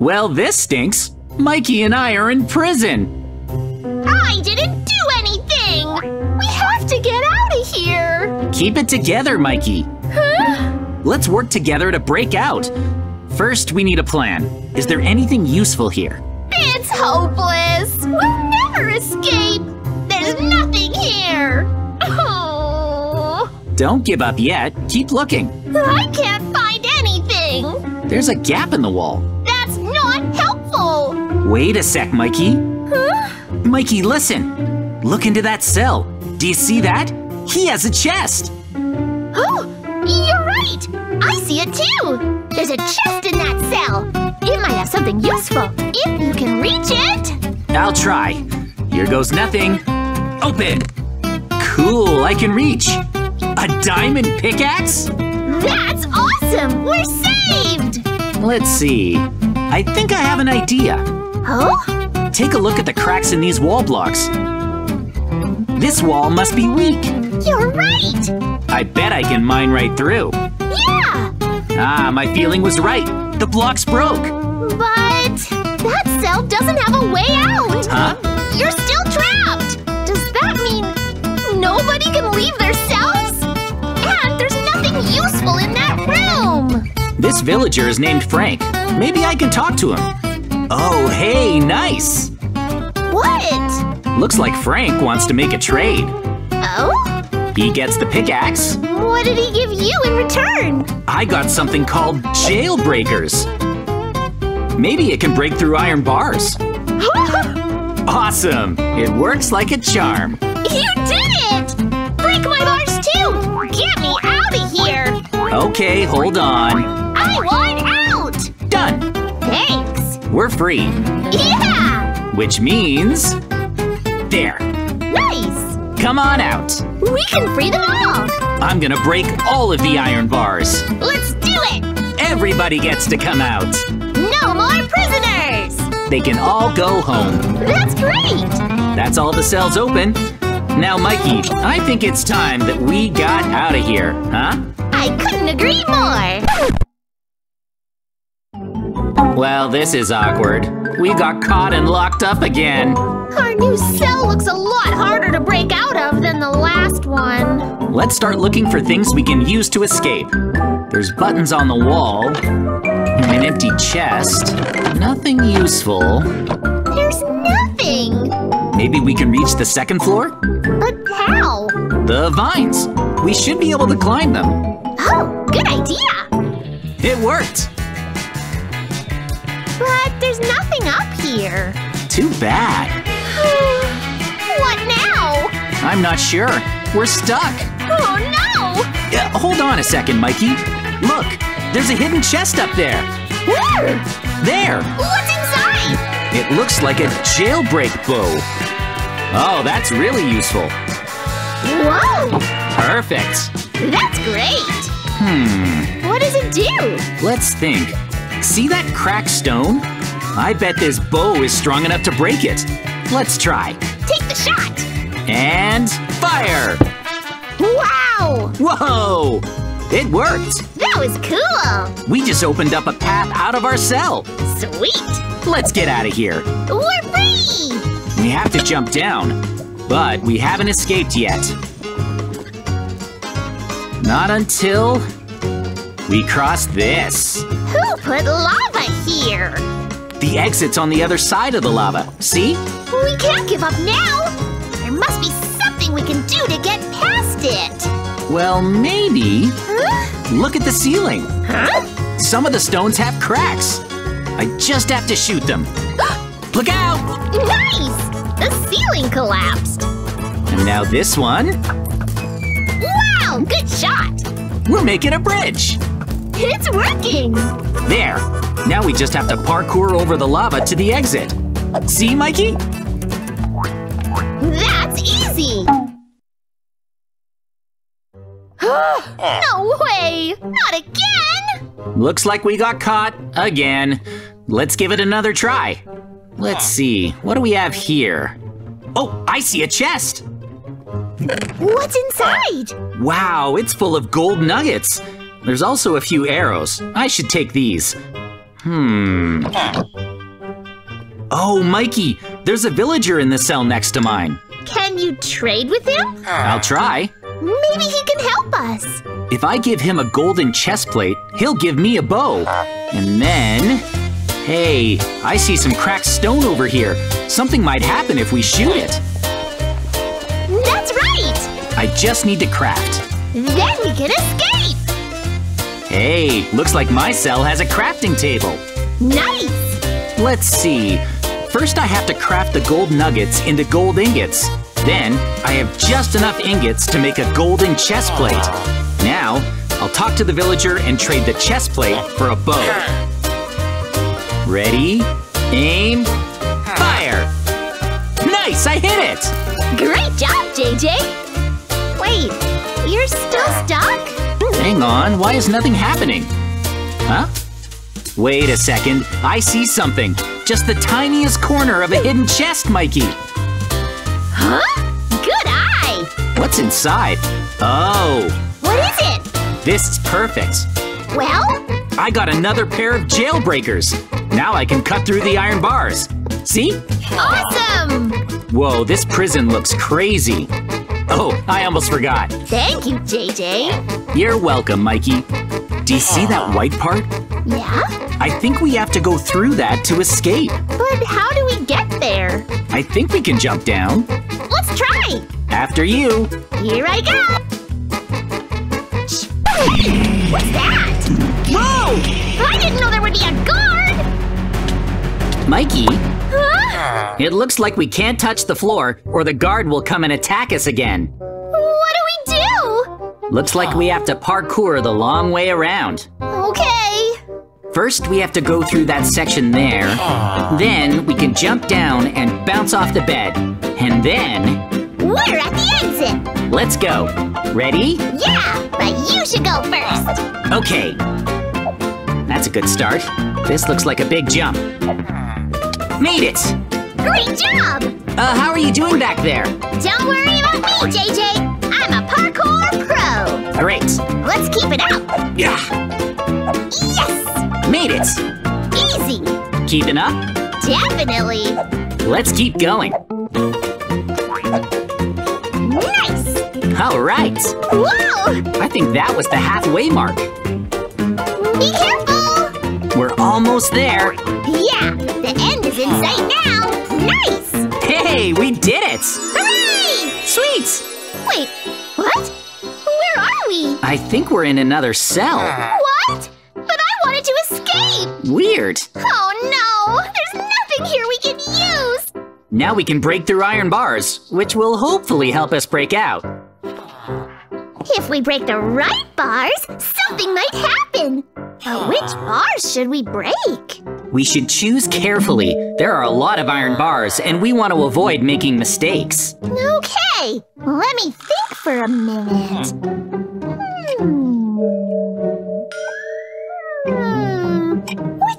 Well, this stinks. Mikey and I are in prison. I didn't do anything! We have to get out of here! Keep it together, Mikey. Huh? Let's work together to break out. First, we need a plan. Is there anything useful here? It's hopeless! We'll never escape! There's nothing here! Oh. Don't give up yet. Keep looking. I can't find anything! There's a gap in the wall. That's not helpful! Wait a sec, Mikey. Huh? Mikey, listen. Look into that cell. Do you see that? He has a chest! Oh, you're right! I see it too! There's a chest in that cell! It might have something useful, if you can reach it! I'll try. Here goes nothing. Open! Cool, I can reach! A diamond pickaxe? That's awesome! We're saved! Let's see. I think I have an idea. Oh? Take a look at the cracks in these wall blocks. This wall must be weak. You're right! I bet I can mine right through. Yeah! Ah, my feeling was right. The blocks broke. But that cell doesn't have a way out. Huh? You're still trapped. Does that mean nobody can leave their cells? And there's nothing useful in that room. This villager is named Frank. Maybe I can talk to him. Oh, hey, nice. What? Looks like Frank wants to make a trade. Oh? He gets the pickaxe. What did he give you in return? I got something called jailbreakers. Maybe it can break through iron bars. Awesome! It works like a charm. You did it! Break my bars too! Get me out of here! Okay, hold on. I want out! Done! Thanks! We're free. Yeah! Which means… there. Nice! Come on out. We can free them all. I'm gonna break all of the iron bars. Let's do it. Everybody gets to come out. No more prisoners. They can all go home. That's great. That's all the cells open. Now, Mikey, I think it's time that we got out of here, huh? I couldn't agree more. Well, this is awkward. We got caught and locked up again. Our new cell looks a lot harder to break out of than the last one. Let's start looking for things we can use to escape. There's buttons on the wall, an empty chest, nothing useful. There's nothing. Maybe we can reach the second floor? But how? The vines. We should be able to climb them. Oh, good idea. It worked. But there's nothing up here. Too bad. What now? I'm not sure. We're stuck. Oh, no! Hold on a second, Mikey. Look, there's a hidden chest up there. Where? There. What's inside? It looks like a jailbreak bow. Oh, that's really useful. Whoa! Perfect. That's great. Hmm. What does it do? Let's think. See that cracked stone? I bet this bow is strong enough to break it. Let's try. Take the shot. And fire. Wow. Whoa. It worked. That was cool. We just opened up a path out of our cell. Sweet. Let's get out of here. We're free. We have to jump down, but we haven't escaped yet. Not until we cross this. Who put lava here? The exit's on the other side of the lava. See? We can't give up now! There must be something we can do to get past it! Well, maybe… Huh? Look at the ceiling! Huh? Some of the stones have cracks! I just have to shoot them! Look out! Nice! The ceiling collapsed! And now this one… Wow! Good shot! We're making a bridge! It's working! There! Now we just have to parkour over the lava to the exit. See, Mikey? That's easy! No way! Not again! Looks like we got caught again. Let's give it another try. Let's see, what do we have here? Oh, I see a chest! What's inside? Wow, it's full of gold nuggets. There's also a few arrows. I should take these. Oh, Mikey, there's a villager in the cell next to mine. Can you trade with him? I'll try. Maybe he can help us. If I give him a golden chest plate, he'll give me a bow. And then, hey, I see some cracked stone over here. Something might happen if we shoot it. That's right. I just need to craft. Then we can escape. Hey, looks like my cell has a crafting table. Nice. Let's see. First, I have to craft the gold nuggets into gold ingots. Then, I have just enough ingots to make a golden chest plate. Now, I'll talk to the villager and trade the chest plate for a bow. Ready, aim, fire! Nice, I hit it! Great job, JJ! Wait, you're still stuck? Hang on, why is nothing happening? Huh? Wait a second, I see something. Just the tiniest corner of a hidden chest, Mikey. Huh? Good eye! What's inside? Oh. What is it? This is perfect. Well? I got another pair of jailbreakers. Now I can cut through the iron bars. See? Awesome! Whoa, this prison looks crazy. Oh, I almost forgot. Thank you, JJ. You're welcome, Mikey. Do you see that white part? Yeah? I think we have to go through that to escape. But how do we get there? I think we can jump down. Let's try! After you. Here I go! What's that? Whoa! I didn't know there would be a guard! Mikey? Huh? It looks like we can't touch the floor or the guard will come and attack us again. What do we do? Looks like we have to parkour the long way around. Okay. First, we have to go through that section there. Then, we can jump down and bounce off the bed. And then… We're at the exit! Let's go. Ready? Yeah, but you should go first. Okay. That's a good start. This looks like a big jump. Made it! Great job! How are you doing back there? Don't worry about me, JJ. I'm a parkour pro. All right. Let's keep it up. Yeah. Yes! Made it! Easy! Keeping up? Definitely! Let's keep going! Nice! Alright! Whoa! I think that was the halfway mark! Be careful! We're almost there! Yeah! The end is in sight now! Nice! Hey! We did it! Hooray! Sweet! Wait, what? Where are we? I think we're in another cell! What? To escape! Weird. Oh no! There's nothing here we can use! Now we can break through iron bars, which will hopefully help us break out. If we break the right bars, something might happen! But which bars should we break? We should choose carefully. There are a lot of iron bars, and we want to avoid making mistakes. Okay! Let me think for a minute.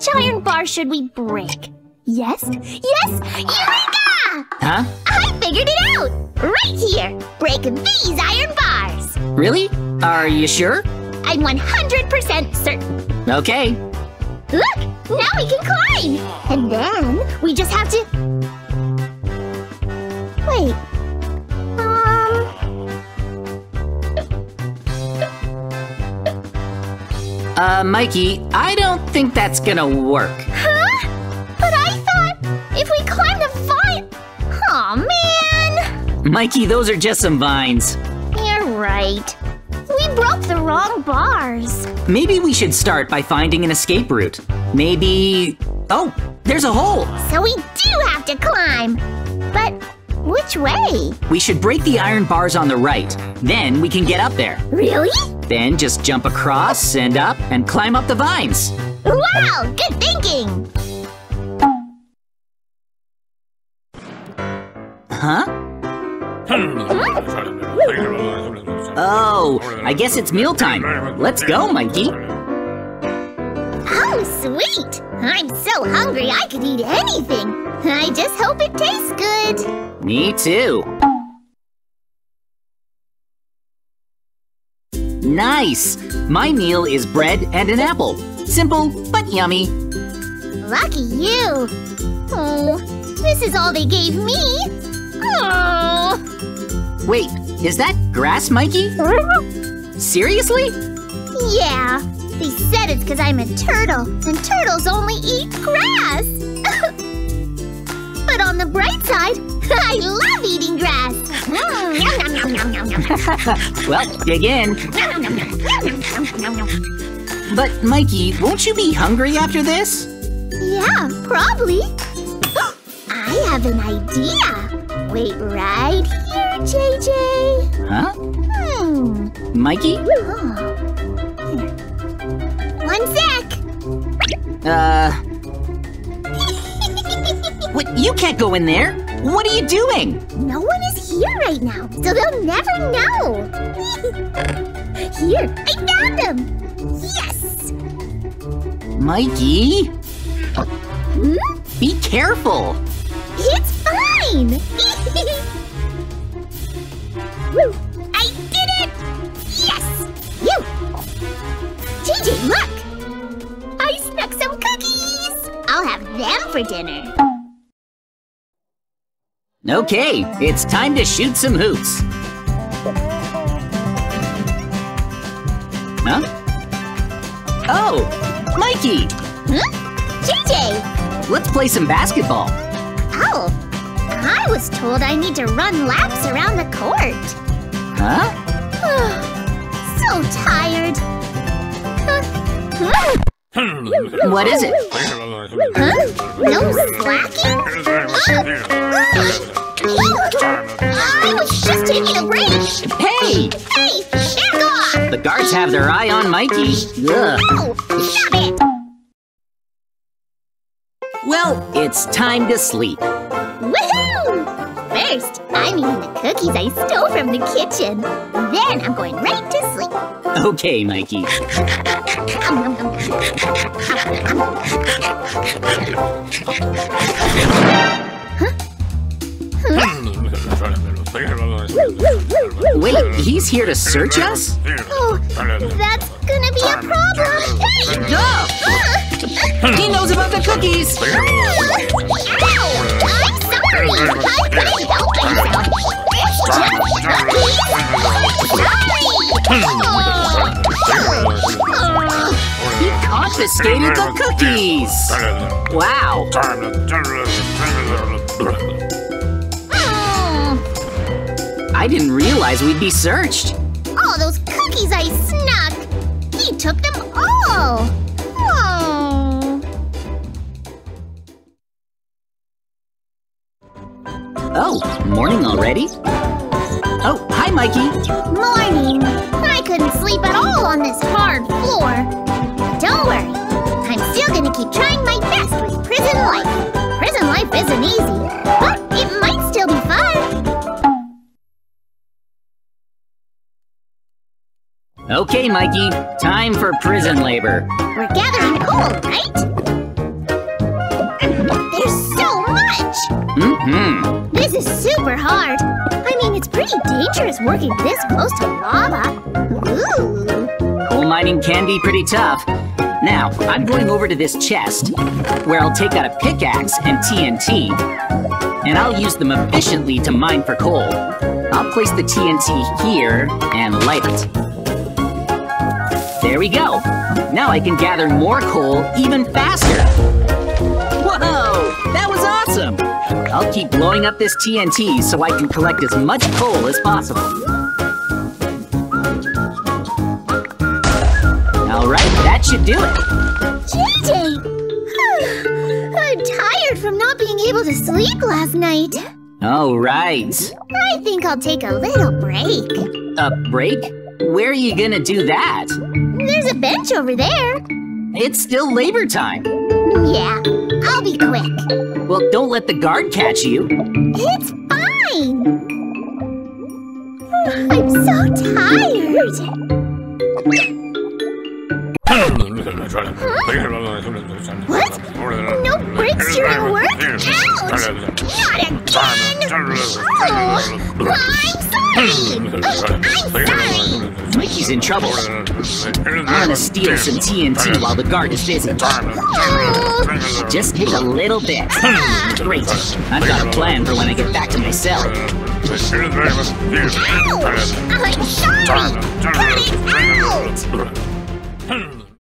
Which iron bar should we break? Yes? Yes! Eureka! Huh? I figured it out! Right here! Break these iron bars! Really? Are you sure? I'm 100% certain. Okay. Look! Now we can climb! And then we just have to… Wait… Mikey, I don't think that's gonna work. Huh? But I thought if we climbed a vine… Aw, man! Mikey, those are just some vines. You're right. We broke the wrong bars. Maybe we should start by finding an escape route. Maybe… Oh, there's a hole! So we do have to climb! But which way? We should break the iron bars on the right. Then we can get up there. Really? Then just jump across and up and climb up the vines. Wow, good thinking! Huh? Oh, I guess it's mealtime. Let's go, Mikey. Oh, sweet! I'm so hungry I could eat anything. I just hope it tastes good. Me too. Nice! My meal is bread and an apple. Simple, but yummy. Lucky you! Oh, this is all they gave me! Oh! Wait, is that grass, Mikey? Seriously? Yeah, they said it's because I'm a turtle, and turtles only eat grass! But on the bright side, I love eating grass! Well, dig in! But, Mikey, won't you be hungry after this? Yeah, probably. I have an idea. Wait right here, JJ. Huh? Mikey? One sec. What? You can't go in there. What are you doing? No one is here right now, so they'll never know. Here, I found them. Yes! Mikey? Be careful! It's fine! I did it! Yes! You! JJ, look! I snuck some cookies! I'll have them for dinner. Okay, it's time to shoot some hoops. Huh? Oh, Mikey! JJ! Let's play some basketball. Oh, I was told I need to run laps around the court. Huh? So tired. What is it? No slacking? I was just taking a break! Hey! Hey! Back off! The guards have their eye on Mikey. Ugh. Oh, stop it! Well, it's time to sleep. Woohoo! First, I'm eating the cookies I stole from the kitchen. Then I'm going right to sleep. Okay, Mikey. Huh? Wait, he's here to search us? Oh, that's gonna be a problem! Hey! Duh! He knows about the cookies! Ow! I'm sorry! I couldn't help myself! It's just cookies! I'm sorry! Oh. He confiscated the cookies! Wow! I didn't realize we'd be searched. All those cookies I snuck! He took them all! Oh. Oh, morning already? Oh, hi, Mikey. Morning. I couldn't sleep at all on this hard floor. Don't worry. I'm still gonna keep trying my best with prison life. Prison life isn't easy, but it might still be fun. Okay, Mikey, time for prison labor. We're gathering coal, right? There's so much! Mm-hmm. This is super hard. I mean, it's pretty dangerous working this close to lava. Ooh. Coal mining can be pretty tough. Now, I'm going over to this chest, where I'll take out a pickaxe and TNT. And I'll use them efficiently to mine for coal. I'll place the TNT here and light it. There we go! Now I can gather more coal even faster! Whoa! That was awesome! I'll keep blowing up this TNT so I can collect as much coal as possible. Alright, that should do it! JJ! I'm tired from not being able to sleep last night. Oh, right. I think I'll take a little break. A break? Where are you gonna do that? There's a bench over there. It's still labor time. Yeah, I'll be quick. Well, don't let the guard catch you. It's fine. I'm so tired. What? No breaks during work? Ouch! Not again! Oh, I'm sorry! I'm sorry! Mikey's in trouble. I'm gonna steal some TNT while the guard is busy. Oh. Just take a little bit. Great. I've got a plan for when I get back to my cell. Ow! I'm sorry! Cut it out!